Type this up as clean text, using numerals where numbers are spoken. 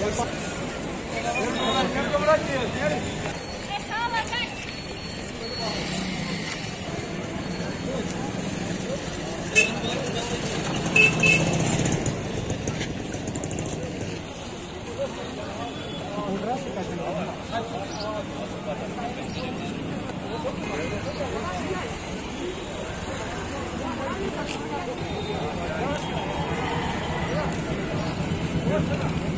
Come on.